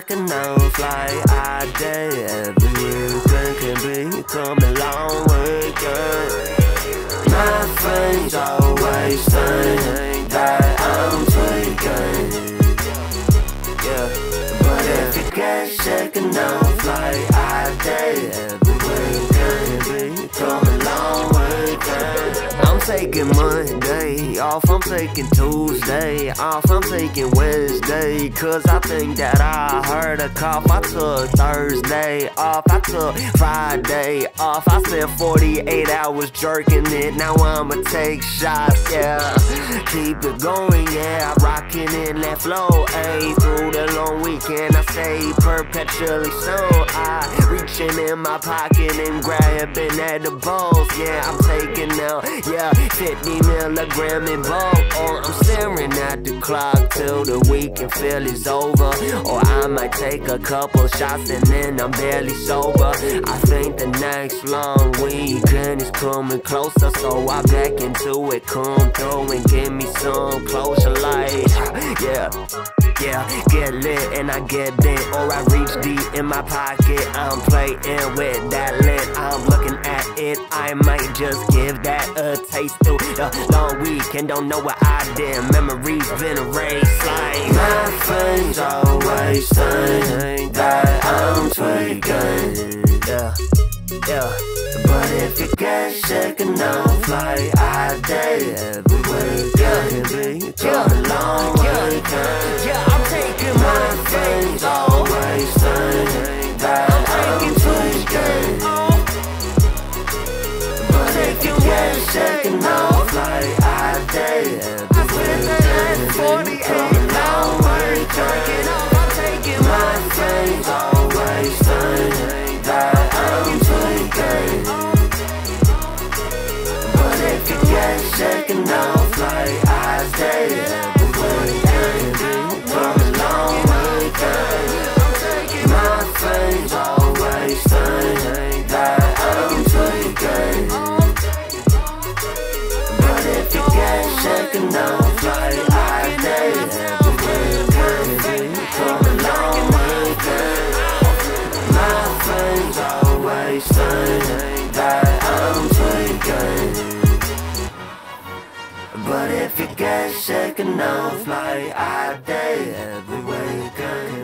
can fly all day. Everything can be coming long way, girl. Nothing's always saying that I'm tweaking. Yeah, but if you can't shake it, no fly all day. Everything can be coming long way, girl. I'm taking Monday off, I'm taking Tuesday off, I'm taking Wednesday, cause I think that I heard a cough. I took Thursday off, I took Friday off, I spent 48 hours jerking it, now I'ma take shots, yeah. Keep it going, yeah, rocking in that flow, ayy. Through the long weekend I stay perpetually so I reaching in my pocket and grabbing at the balls, yeah. I'm taking out, yeah, 50 milligram in bulk, or I'm staring at the clock till the weekend feel is over, or I might take a couple shots and then I'm barely sober. I think the next long weekend is coming closer, so I back into it, come through and give me some closure, like, yeah. Yeah, get lit and I get bent, or I reach deep in my pocket. I'm playing with that lid, I'm looking at it. I might just give that a taste through the long weekend. Don't know what I did, memories been erased. Like, my friends always think that I'm tweaking. Yeah, yeah. But if you can't shake it, no fly all day. Every weekend can be a long weekend. Yeah. Shaking off like I did. From a long weekend, my friends always think that I'm tweaking. But if you get shaking off like I did, from a long weekend, my friends always think that I'm tweaking. But if you get shaken off like I did, every weekend.